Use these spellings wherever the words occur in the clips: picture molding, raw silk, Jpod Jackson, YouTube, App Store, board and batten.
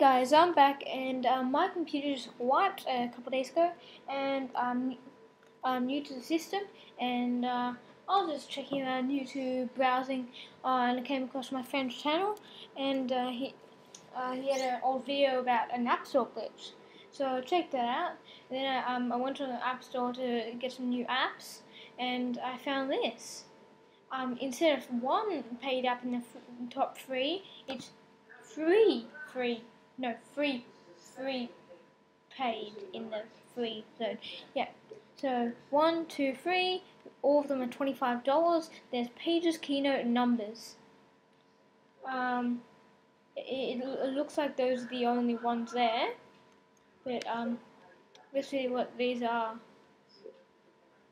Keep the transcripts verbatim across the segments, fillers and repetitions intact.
Hey guys, I'm back, and uh, my computer just wiped a couple days ago, and um, I'm new to the system, and uh, I was just checking around YouTube, browsing, uh, and I came across my friend's channel, and uh, he, uh, he had an old video about an App Store glitch, so I checked that out, and then I, um, I went to the App Store to get some new apps, and I found this. Um, instead of one paid app in the f top three, it's free, free, no, free, free, paid in the free zone. Yeah, so one, two, three, all of them are twenty-five dollars. There's Pages, Keynote, and Numbers. Um, it, it looks like those are the only ones there, but um, let's see what these are.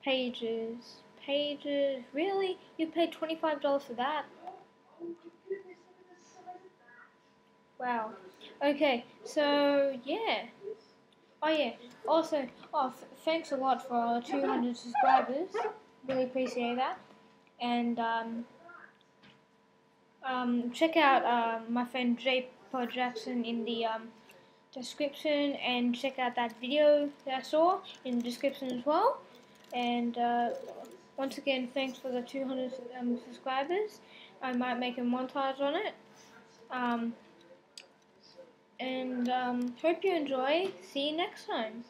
Pages, Pages, really? You paid twenty-five dollars for that? Wow. Okay, so yeah. Oh yeah. Also, oh, f thanks a lot for two hundred subscribers. Really appreciate that. And um, um, check out uh, my friend Jpod Jackson in the um, description, and check out that video that I saw in the description as well. And uh, once again, thanks for the two hundred um, subscribers. I might make a montage on it. Um. And um, hope you enjoy. See you next time.